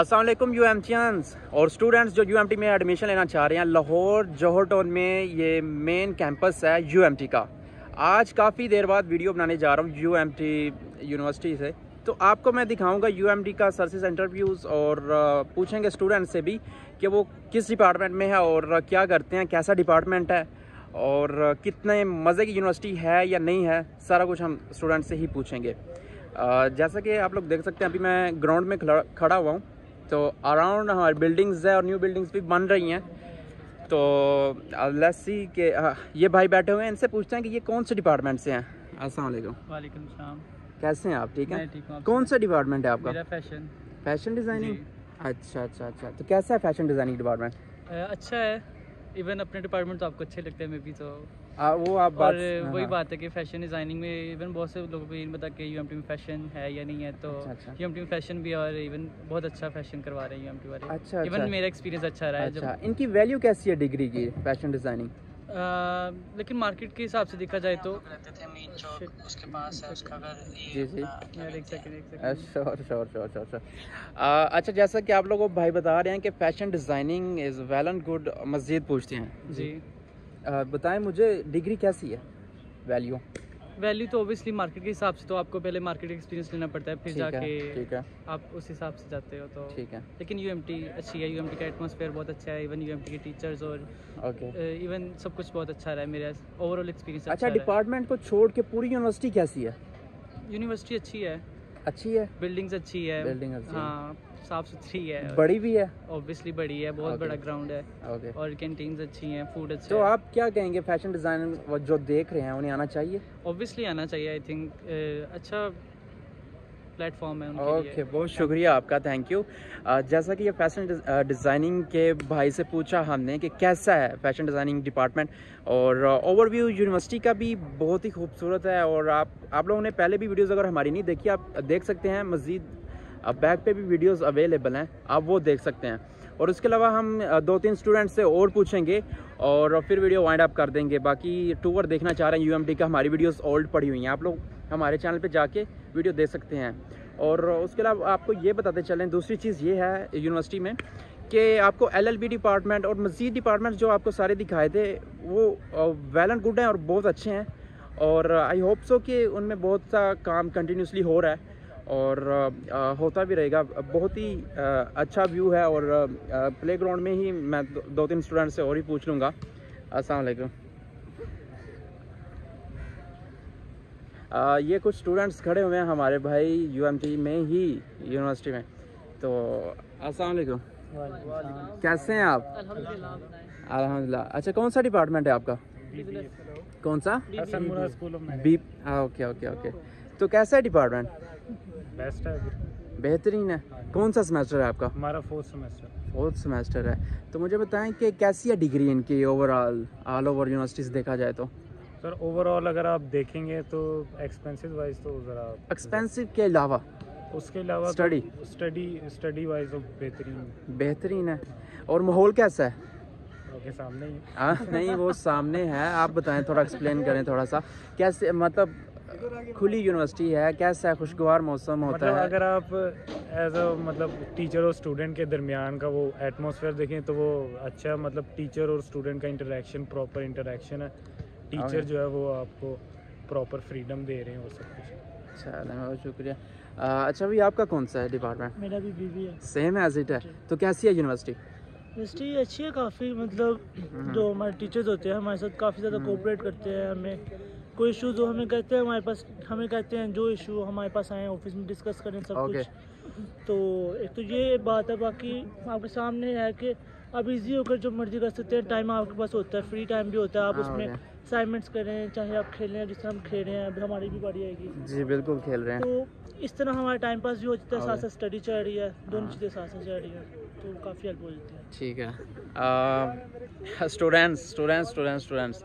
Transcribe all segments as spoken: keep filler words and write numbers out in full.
अस्सलाम वालेकुम यूएमटीयंस और स्टूडेंट्स जो यूएमटी में एडमिशन लेना चाह रहे हैं। लाहौर जौहर टाउन में ये मेन कैंपस है यूएमटी का। आज काफ़ी देर बाद वीडियो बनाने जा रहा हूँ यूएमटी यूनिवर्सिटी से, तो आपको मैं दिखाऊंगा यूएमटी का सर्विस इंटरव्यूज़ और पूछेंगे स्टूडेंट से भी कि वो किस डिपार्टमेंट में है और क्या करते हैं, कैसा डिपार्टमेंट है और कितने मज़े की यूनिवर्सिटी है या नहीं है, सारा कुछ हम स्टूडेंट से ही पूछेंगे। जैसा कि आप लोग देख सकते हैं अभी मैं ग्राउंड में खड़ा हुआ हूँ, तो अराउंड हमारी बिल्डिंग्स है और न्यू बिल्डिंग्स भी बन रही हैं। तो लस्सी के ये भाई बैठे हुए हैं, इनसे पूछते हैं कि ये कौन से डिपार्टमेंट से हैं। अस्सलाम वालेकुम। वालेकुम सलाम, कैसे हैं आप? ठीक हैं। कौन सा डिपार्टमेंट है आपका? मेरा फैशन फैशन डिज़ाइनिंग। अच्छा अच्छा अच्छा, तो कैसा है फैशन डिज़ाइनिंग डिपार्टमेंट? अच्छा है, इवन अपने डिपार्टमेंट तो आपको अच्छे लगते हैं मे भी, तो आ, वो आप बात वही बात है कि फैशन डिज़ाइनिंग में इवन बहुत से लोगों को ये नहीं पता कि यूएमटी में फैशन है या नहीं है, तो यूएमटी में फैशन भी और इवन बहुत अच्छा फैशन करवा रहे हैं यूएमटी वाले। अच्छा, इवन अच्छा, मेरा एक्सपीरियंस अच्छा रहा है। अच्छा, इनकी वैल्यू कैसी है डिग्री की फैशन डिज़ाइनिंग? लेकिन मार्केट के हिसाब से देखा जाए तो उसके पास है उसका जी जी श्योर श्योर श्योर श्योर। अच्छा, जैसा कि आप लोगों को भाई बता रहे हैं कि fashion designing is well and good, मज़ीद पूछते हैं जी। बताएं मुझे डिग्री कैसी है, वैल्यू? वैल्यू तो ओबियसली मार्केट के हिसाब से तो आपको पहले मार्केट एक्सपीरियंस लेना पड़ता है, फिर जाके आप उस हिसाब से जाते हो। तो ठीक है, लेकिन यूएमटी अच्छी है, यूएमटी का एटमॉस्फेयर बहुत अच्छा है, इवन यूएमटी के टीचर्स और इवन सब कुछ बहुत अच्छा रहा है, मेरा ओवरऑल एक्सपीरियंस अच्छा। डिपार्टमेंट को छोड़ के पूरी यूनिवर्सिटी कैसी है? यूनिवर्सिटी अच्छी है, अच्छी है, बिल्डिंग्स अच्छी है, बिल्डिंग हाँ साफ सुथरी है, बड़ी भी है, ऑब्वियसली बड़ी है, बहुत बड़ा ग्राउंड है, okay. और कैंटीन्स अच्छी हैं, फूड अच्छा है। तो आप क्या कहेंगे फैशन डिज़ाइनर जो देख रहे हैं उन्हें आना चाहिए? ऑब्वियसली आना चाहिए, आई थिंक अच्छा प्लेटफॉर्म है उनके लिए। ओके, बहुत शुक्रिया आपका, थैंक यू। जैसा कि ये फैशन डिज़ाइनिंग के भाई से पूछा हमने कि कैसा है फैशन डिज़ाइनिंग डिपार्टमेंट और ओवरव्यू यूनिवर्सिटी का भी बहुत ही खूबसूरत है। और आप आप लोगों ने पहले भी वीडियोस अगर हमारी नहीं देखी आप देख सकते हैं, मज़ीद बैक पे भी वीडियोस अवेलेबल हैं, आप वो देख सकते हैं। और उसके अलावा हम दो तीन स्टूडेंट से और पूछेंगे और फिर वीडियो वाइंड अप कर देंगे। बाकी टूर देखना चाह रहे हैं यूएमटी का, हमारी वीडियोस ओल्ड पड़ी हुई हैं, आप लोग हमारे चैनल पे जाके वीडियो देख सकते हैं। और उसके अलावा आपको ये बताते चलें, दूसरी चीज़ ये है यूनिवर्सिटी में कि आपको एलएलबी डिपार्टमेंट और मज़ीद डिपार्टमेंट जो आपको सारे दिखाए थे वो वेल एंड गुड हैं और बहुत अच्छे हैं, और आई होप सो कि उनमें बहुत सा काम कंटिन्यूसली हो रहा है और आ, होता भी रहेगा। बहुत ही आ, अच्छा व्यू है और प्ले ग्राउंड में ही मैं दो, दो तीन स्टूडेंट से और ही पूछ लूँगा। अस्सलाम वालेकुम। ये कुछ स्टूडेंट्स खड़े हुए हैं हमारे भाई यूएमटी में ही यूनिवर्सिटी में। तो अस्सलाम वालेकुम, कैसे हैं आप? अल्हम्दुलिल्लाह। अच्छा, कौन सा डिपार्टमेंट है आपका? कौन सा? बी। ओके ओके ओके, तो कैसा है डिपार्टमेंट? बेस्ट है, बेहतरीन है। कौन सा सेमेस्टर है आपका? हमारा फोर्थ सेमेस्टर। फोर्थ सेमेस्टर है, तो मुझे बताएं कि कैसी है डिग्री इनकी ओवरऑल, ऑल ओवर यूनिवर्सिटीज देखा जाए तो? सर ओवरऑल अगर आप देखेंगे तो एक्सपेंसेस वाइज तो ज़रा एक्सपेंसिव के अलावा उसके अलावा स्टडी तो, स्टडी स्टडी वाइज तो बेहतरीन बेहतरीन है। और माहौल कैसा है? ओके, सामने ही आ, नहीं वो सामने है। आप बताएं, थोड़ा एक्सप्लेन करें थोड़ा सा, कैसे मतलब खुली यूनिवर्सिटी है, कैसा है, खुशगवार मौसम होता मतलब है? अगर आप एज अ मतलब टीचर और स्टूडेंट के दरमियान का वो एटमॉस्फेयर देखें तो वो अच्छा, मतलब टीचर और स्टूडेंट का इंटरेक्शन प्रॉपर इंटरेक्शन है, टीचर जो है वो आपको प्रॉपर फ्रीडम दे रहे हैं वो सब कुछ। चलो बहुत शुक्रिया। अच्छा भाई, आपका कौन सा है डिपार्टमेंट? मेरा भी बीबी है, सेम एज इट है। तो कैसी है यूनिवर्सिटी? यूनिवर्सिटी अच्छी है काफ़ी, मतलब जो हमारे टीचर्स होते हैं हमारे साथ काफ़ी ज़्यादा कोऑपरेट करते हैं, हमें कोई इशू जो हमें कहते हैं हमारे पास हमें कहते हैं जो इशू हमारे पास आए ऑफिस में डिस्कस करें सब okay. कुछ। तो एक तो ये बात है, बाकी आपके सामने है कि आप इजी होकर जो मर्जी कर सकते हैं, टाइम आपके पास होता है, फ्री टाइम भी होता है, आप आ, उसमें असाइनमेंट्स करें, चाहे आप खेल रहे हैं जिस तरह हम खेल रहे हैं, अब हमारी भी बारी आएगी जी, बिल्कुल खेल रहे हैं, तो इस तरह हमारा टाइम पास भी हो जाता है, साथ साथ स्टडी चल रही है, दोनों चीज़ें साथ साथ चल रही है, तो काफ़ी हेल्प हो जाती है। ठीक है स्टूडेंट्स स्टूडेंट्स स्टूडेंट्स स्टूडेंट्स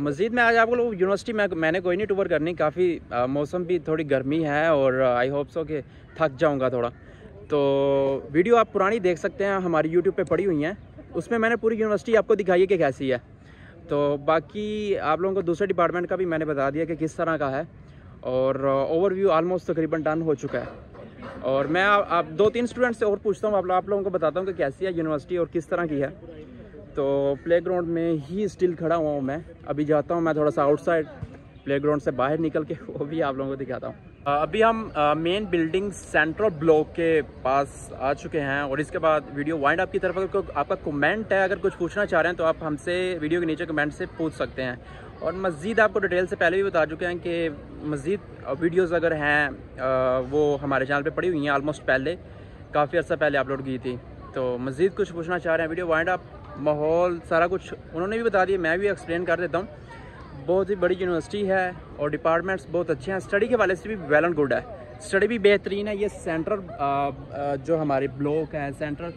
मज़ीद में आज आपको लोग यूनिवर्सिटी में मैंने कोई नहीं टूर करनी, काफ़ी मौसम भी थोड़ी गर्मी है और आई होप सो कि थक जाऊँगा थोड़ा, तो वीडियो आप पुरानी देख सकते हैं हमारी यूट्यूब पे पड़ी हुई हैं, उसमें मैंने पूरी यूनिवर्सिटी आपको दिखाई है कि कैसी है। तो बाकी आप लोगों को दूसरे डिपार्टमेंट का भी मैंने बता दिया कि किस तरह का है और ओवरव्यू आलमोस्ट तकरीबन डन हो चुका है। और मैं आप, आप दो तीन स्टूडेंट से और पूछता हूँ, आप, आप लोगों को बताता हूँ कि कैसी है यूनिवर्सिटी और किस तरह की है। तो प्लेग्राउंड में ही स्टिल खड़ा हुआ हूँ मैं, अभी जाता हूँ मैं थोड़ा सा आउटसाइड प्लेग्राउंड से बाहर निकल के, वो भी आप लोगों को दिखाता हूँ। अभी हम मेन बिल्डिंग सेंट्रल ब्लॉक के पास आ चुके हैं और इसके बाद वीडियो वाइंड अप की तरफ। अगर आपका कमेंट है, अगर कुछ पूछना चाह रहे हैं तो आप हमसे वीडियो के नीचे कमेंट से पूछ सकते हैं। और मज़ीद आपको डिटेल से पहले भी बता चुके हैं कि मज़ीद वीडियोस अगर हैं वो हमारे चैनल पे पड़ी हुई हैं, आलमोस्ट पहले काफ़ी अर्सा पहले अपलोड की थी। तो मज़ीद कुछ पूछना चाह रहे हैं, वीडियो वाइंड अप माहौल सारा कुछ उन्होंने भी बता दिया, मैं भी एक्सप्लेन कर देता हूँ। बहुत ही बड़ी यूनिवर्सिटी है और डिपार्टमेंट्स बहुत अच्छे हैं, स्टडी के हवाले से भी वेल एंड गुड है, स्टडी भी बेहतरीन है। ये सेंट्रल जो हमारे ब्लॉक हैं सेंट्रल,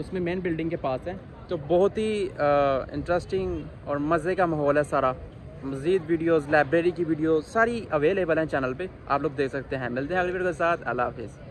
उसमें मेन बिल्डिंग के पास है, तो बहुत ही इंटरेस्टिंग और मज़े का माहौल है सारा। मज़ीद वीडियोस, लाइब्रेरी की वीडियो सारी अवेलेबल हैं चैनल पे, आप लोग देख सकते हैं। मिलते हैं अगली वीडियो के साथ, अल्लाह हाफिज़।